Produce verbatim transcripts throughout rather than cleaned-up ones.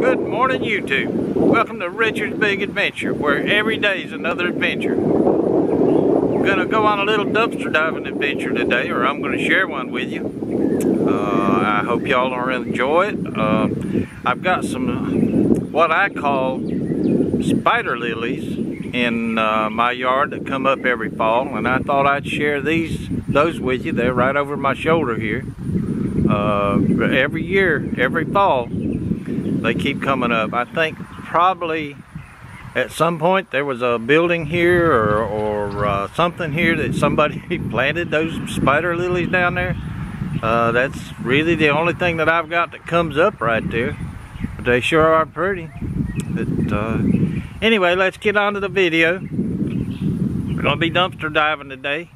Good morning, YouTube. Welcome to Richard's Big Adventure, where every day is another adventure. We're gonna go on a little dumpster diving adventure today, or I'm gonna share one with you. Uh, I hope y'all are enjoy it. Uh, I've got some what I call spider lilies in uh, my yard that come up every fall, and I thought I'd share these those with you. They're right over my shoulder here. Uh, every year, every fall, they keep coming up. I think probably at some point there was a building here or, or uh, something here that somebody planted those spider lilies down there. Uh, that's really the only thing that I've got that comes up right there. But they sure are pretty. But, uh, anyway, let's get on to the video. We're going to be dumpster diving today.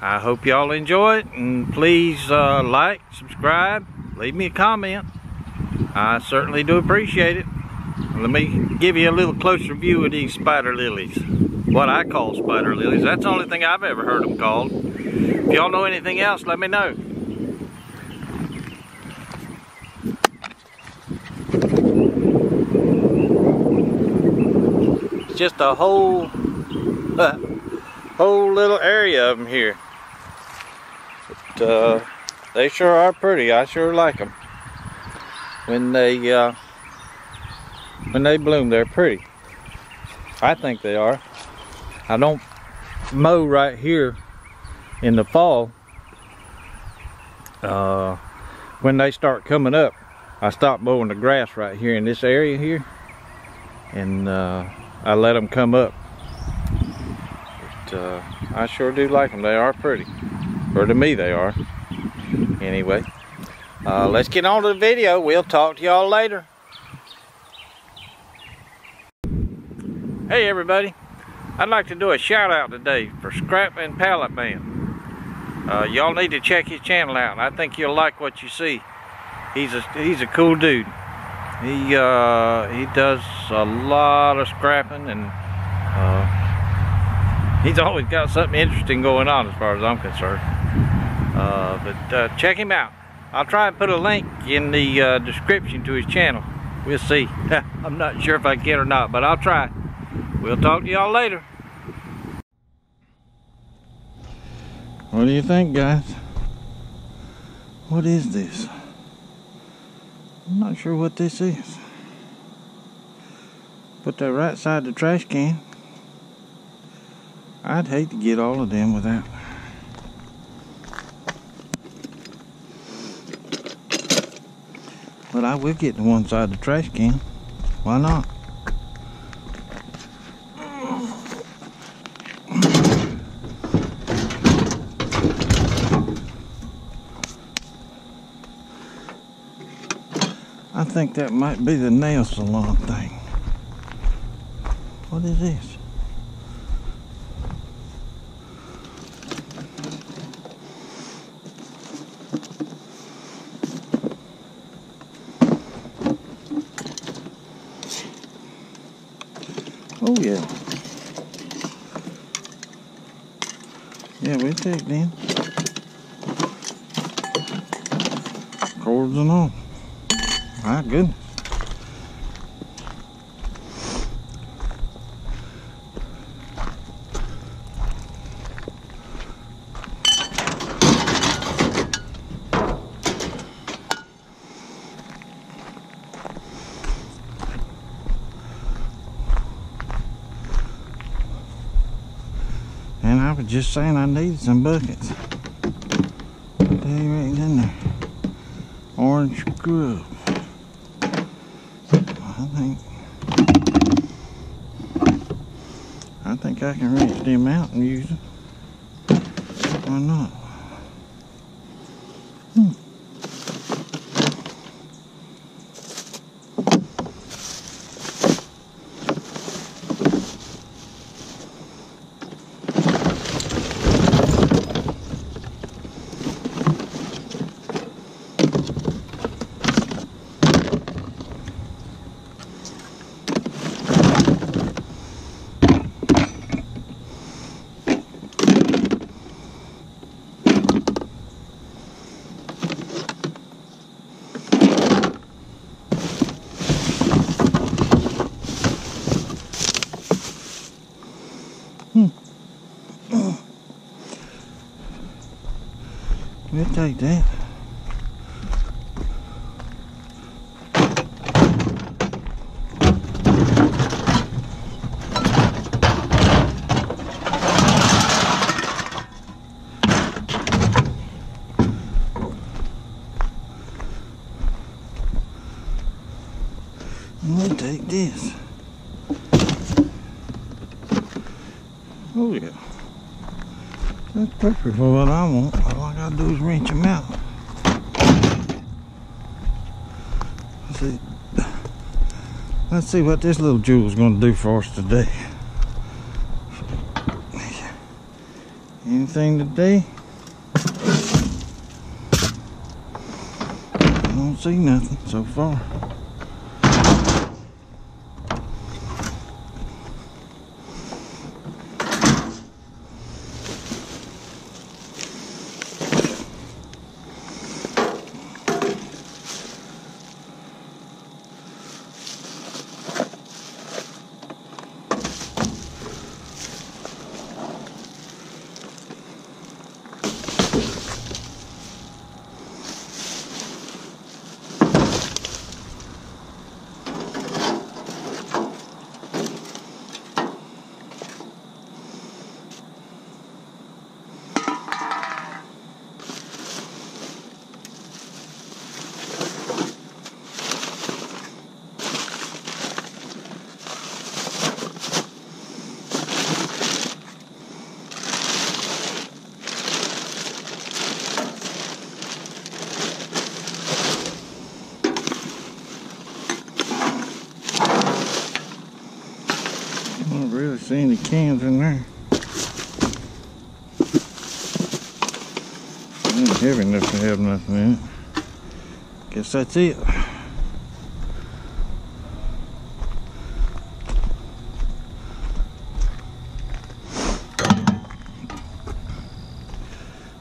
I hope y'all enjoy it, and please uh, like, subscribe, leave me a comment. I certainly do appreciate it. Let me give you a little closer view of these spider lilies. What I call spider lilies. That's the only thing I've ever heard them called. If y'all know anything else, let me know. It's just a whole, uh, whole little area of them here. But, uh, they sure are pretty. I sure like them. When they uh, when they bloom, they're pretty. I think they are. I don't mow right here in the fall. Uh, when they start coming up, I stop mowing the grass right here in this area here, and uh, I let them come up. But, uh, I sure do like them. They are pretty, or to me they are. Anyway. Uh, let's get on to the video. We'll talk to y'all later. Hey everybody, I'd like to do a shout out today for Scrap and Pallet Man. Uh, y'all need to check his channel out. I think you'll like what you see. He's a he's a cool dude. He uh, he does a lot of scrapping, and uh, he's always got something interesting going on as far as I'm concerned. Uh, but uh, check him out. I'll try and put a link in the uh, description to his channel. We'll see. I'm not sure if I can or not, but I'll try. We'll talk to y'all later. What do you think, guys? What is this? I'm not sure what this is. Put that right side of the trash can. I'd hate to get all of them without. But I will get to one side of the trash can. Why not? I think that might be the nail salon thing. What is this? Oh yeah. Yeah, we'll take them. Cords and all. My goodness. And I was just saying I needed some buckets. Put that right in there. Orange scrub. I think I think I can rinse them out and use them. Why not? Hmm. Okay, Dan. And we'll take this. Oh yeah. That's perfect for what I want. All I gotta do is wrench them out. Let's see. Let's see what this little jewel's gonna do for us today. Anything today? I don't see nothing so far. See any cans in there? It ain't heavy enough to have nothing in it. Guess that's it.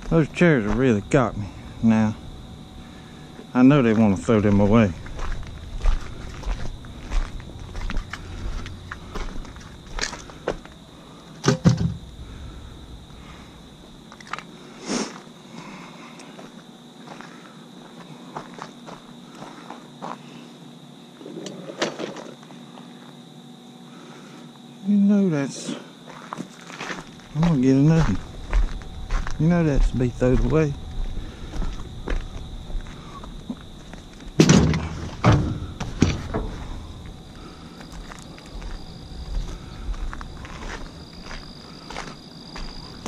Those chairs have really got me now. I know they want to throw them away. You know that's, I'm gonna get another. You know that's to be thrown away.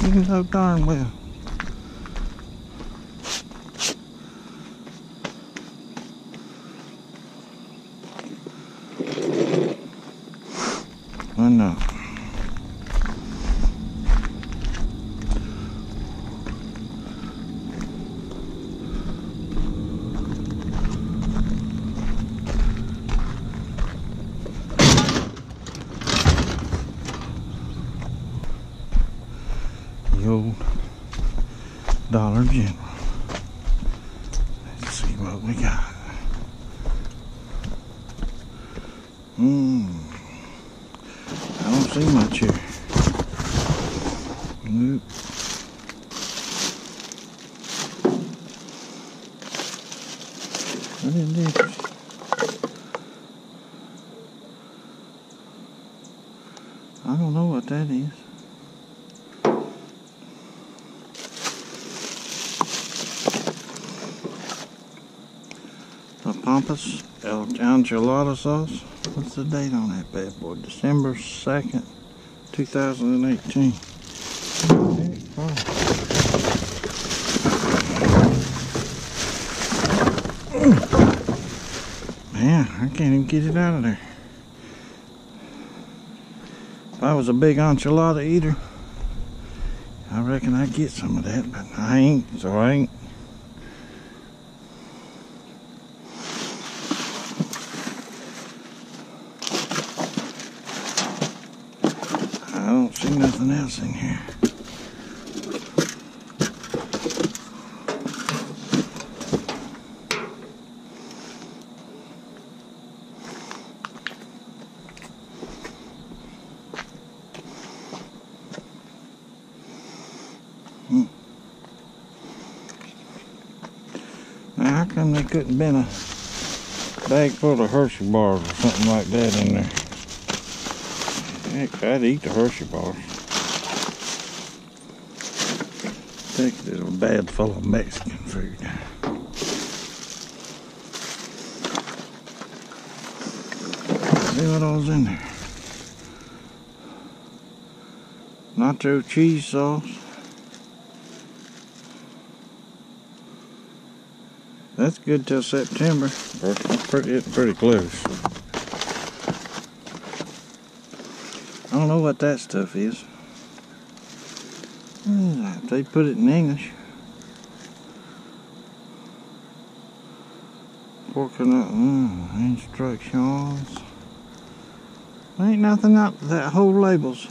You know darn well. I know. The old Dollar General. Let's see what we got. Mmm. See much here. Nope. What is this? I don't know what that is. The Pampas El Enchilada sauce. What's the date on that bad boy? December second, two thousand eighteen. Man, I can't even get it out of there. If I was a big enchilada eater, I reckon I'd get some of that, but I ain't, so I ain't. I don't see nothing else in here. Hmm. come they couldn't been a bag full of Hershey bars or something like that in there? Heck, I'd eat the Hershey bars. Take a little bag full of Mexican food. See what all's in there. Nacho cheese sauce. That's good till September. It's pretty, it's pretty close. I don't know what that stuff is. They put it in English. Working up mm, instructions. Ain't nothing up that whole labels.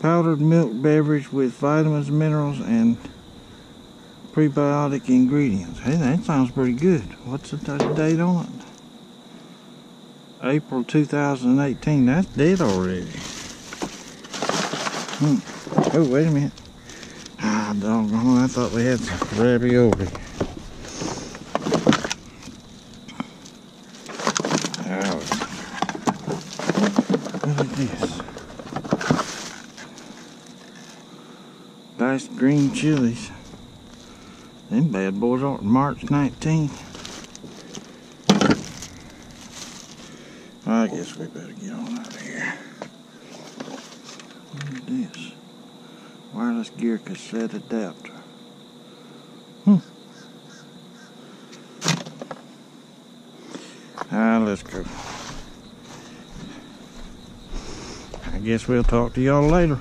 Powdered milk beverage with vitamins, minerals, and prebiotic ingredients. Hey, that sounds pretty good. What's the date on it? April two thousand eighteen. That's dead already. Hmm. Oh, wait a minute. Ah, doggone. I thought we had some ravioli. Diced green chilies. Them bad boys aren't March nineteenth. I guess we better get on out of here. What is this? Wireless gear cassette adapter. Hmm. Ah, let's go. I guess we'll talk to y'all later.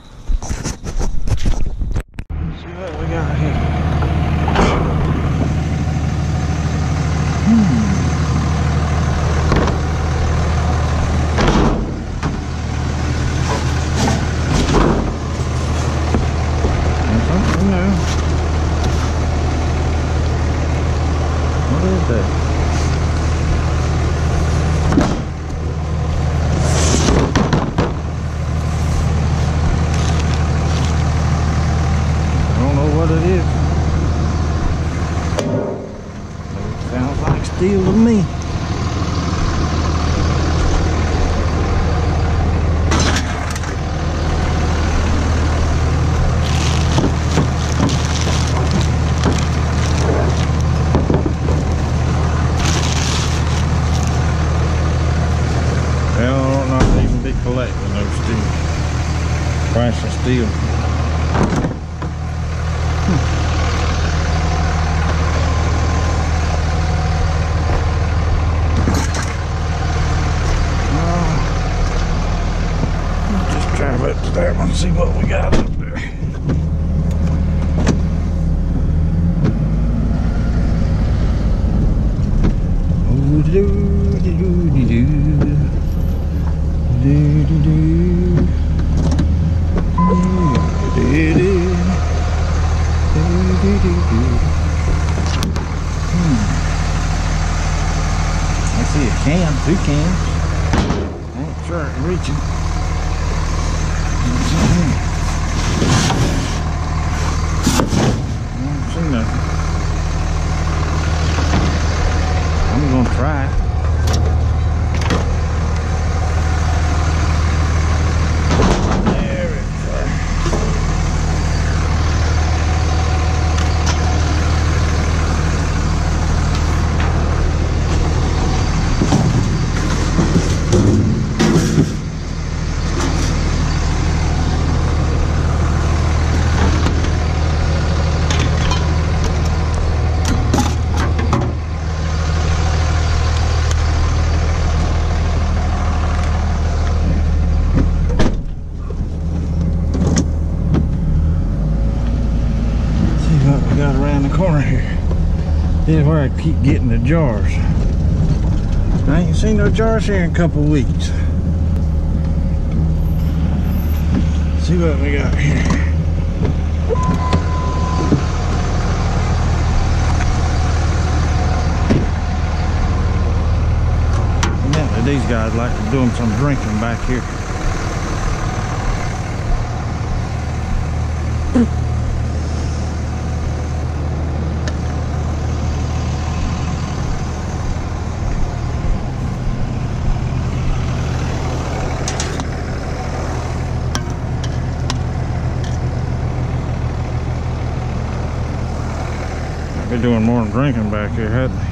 Deal. Hmm. Uh, just drive up to that one and see what we got up there. Oh, do do do do do do do do. Hmm. I see a can, two cans. I ain't sure I'm reaching. I don't see nothing. I'm gonna try it. This is where I keep getting the jars. I ain't seen no jars here in a couple weeks. Let's see what we got here. Evidently these guys like to do them some drinking back here. doing more than drinking back here, hadn't he?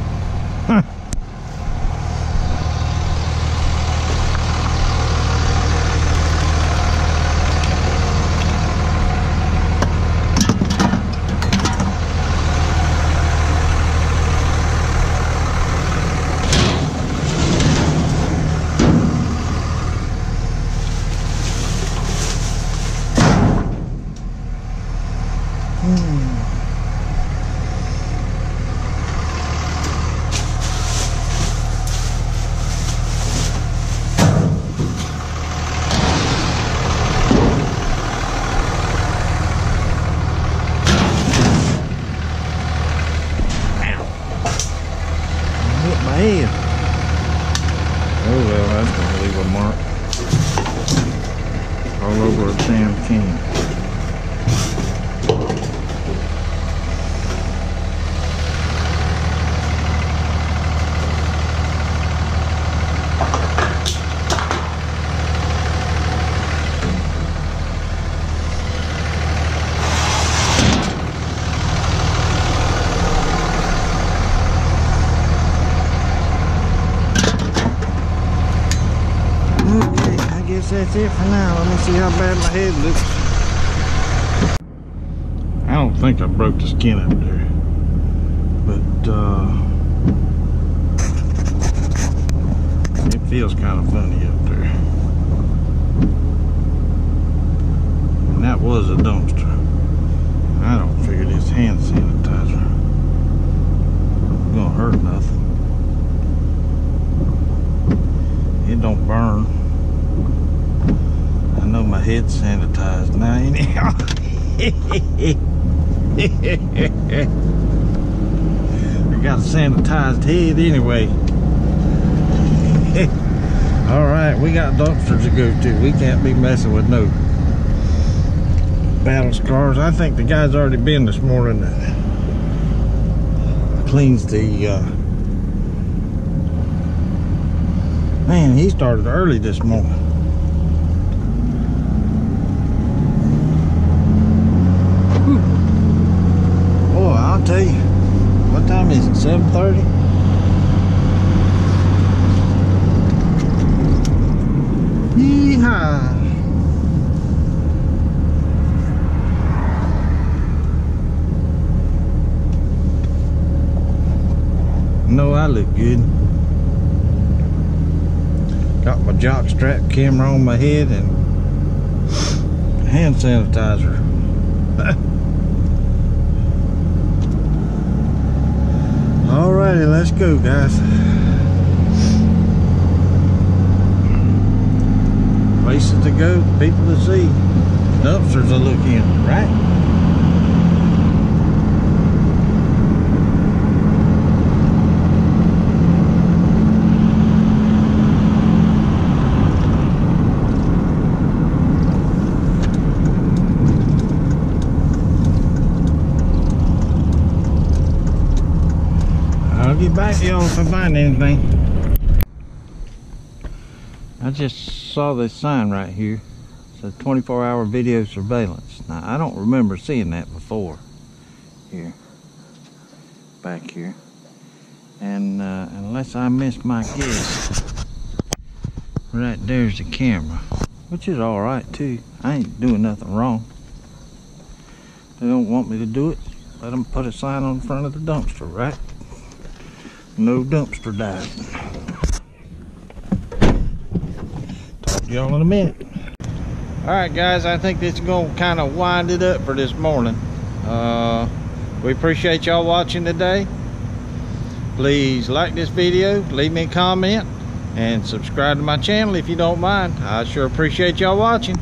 That's it for now. Let me see how bad my head looks. I don't think I broke the skin up there, but uh, it feels kind of funny up there. And that was a dumpster. I don't figure this hand sanitizer it's gonna hurt nothing. It don't burn. I know my head's sanitized now, anyhow. I got a sanitized head anyway. Alright, we got dumpsters to go to. We can't be messing with no battle scars. I think the guy's already been this morning that cleans the... Uh... Man, he started early this morning. I'll tell you, what time is it, seven thirty? Yeehaw! No, I look good. Got my jock strap camera on my head and hand sanitizer. Alrighty, let's go, guys. Places to go, people to see, dumpsters to look in, right? Get back to y'all if I find anything. I just saw this sign right here. It says twenty-four hour video surveillance. Now I don't remember seeing that before here, back here, and uh, unless I missed my guess, right there's the camera, which is all right too. I ain't doing nothing wrong. They don't want me to do it, let them put a sign on the front of the dumpster, right? No dumpster diving. Talk to y'all in a minute. Alright guys, I think this is going to kind of wind it up for this morning. Uh, we appreciate y'all watching today. Please like this video, leave me a comment, and subscribe to my channel if you don't mind. I sure appreciate y'all watching.